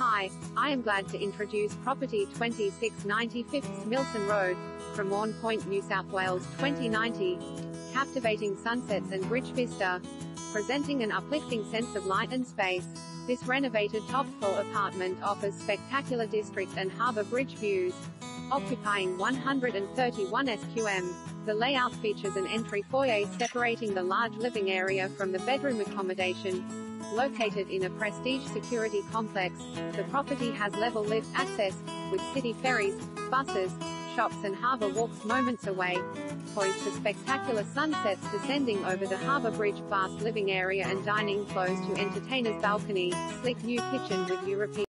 Hi, I am glad to introduce property 2690 Milson Road, Cremorne Point, New South Wales 2090. Captivating sunsets and bridge vista, presenting an uplifting sense of light and space. This renovated top-floor apartment offers spectacular district and harbour bridge views. Occupying 131 sqm, the layout features an entry foyer separating the large living area from the bedroom accommodation. Located in a prestige security complex, the property has level lift access, with city ferries, buses, shops and harbour walks moments away, poised for spectacular sunsets descending over the harbour bridge. Vast living area and dining flows to entertainer's balcony, sleek new kitchen with European